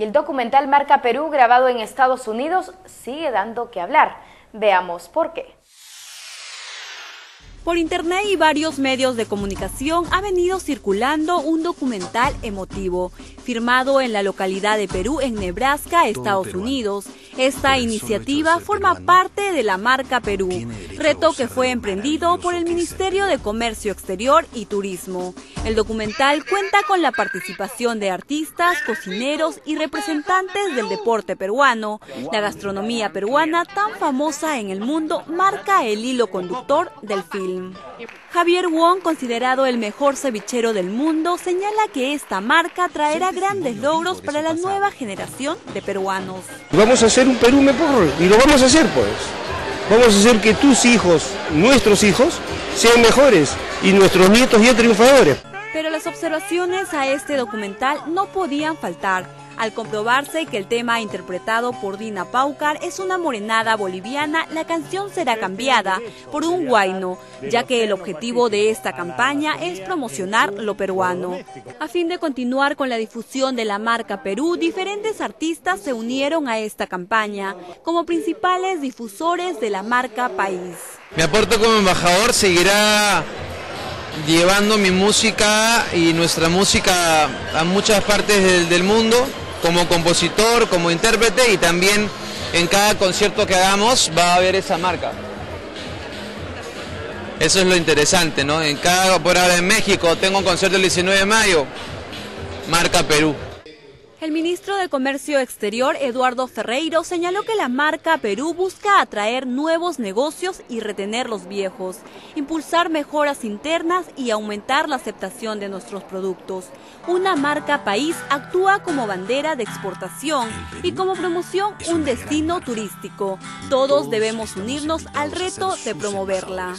Y el documental Marca Perú, grabado en Estados Unidos, sigue dando que hablar. Veamos por qué. Por internet y varios medios de comunicación ha venido circulando un documental emotivo, firmado en la localidad de Perú, en Nebraska, Estados Unidos. Esta iniciativa forma parte de la Marca Perú, reto que fue emprendido por el Ministerio de Comercio Exterior y Turismo. El documental cuenta con la participación de artistas, cocineros y representantes del deporte peruano. La gastronomía peruana, tan famosa en el mundo, marca el hilo conductor del film. Javier Wong, considerado el mejor cevichero del mundo, señala que esta marca traerá grandes logros para la nueva generación de peruanos. Vamos a hacer un Perú mejor, y lo vamos a hacer pues. Vamos a hacer que tus hijos, nuestros hijos, sean mejores y nuestros nietos ya triunfadores. Pero las observaciones a este documental no podían faltar, al comprobarse que el tema interpretado por Dina Paucar es una morenada boliviana. La canción será cambiada por un huayno, ya que el objetivo de esta campaña es promocionar lo peruano. A fin de continuar con la difusión de la Marca Perú, diferentes artistas se unieron a esta campaña como principales difusores de la marca país. Mi aporte como embajador seguirá llevando mi música y nuestra música a muchas partes del mundo, como compositor, como intérprete, y también en cada concierto que hagamos va a haber esa marca. Eso es lo interesante, ¿no? En cada, por ahora en México, tengo un concierto el 19 de mayo, Marca Perú. El ministro de Comercio Exterior, Eduardo Ferreyros, señaló que la Marca Perú busca atraer nuevos negocios y retener los viejos, impulsar mejoras internas y aumentar la aceptación de nuestros productos. Una marca país actúa como bandera de exportación y como promoción un destino turístico. Todos debemos unirnos al reto de promoverla.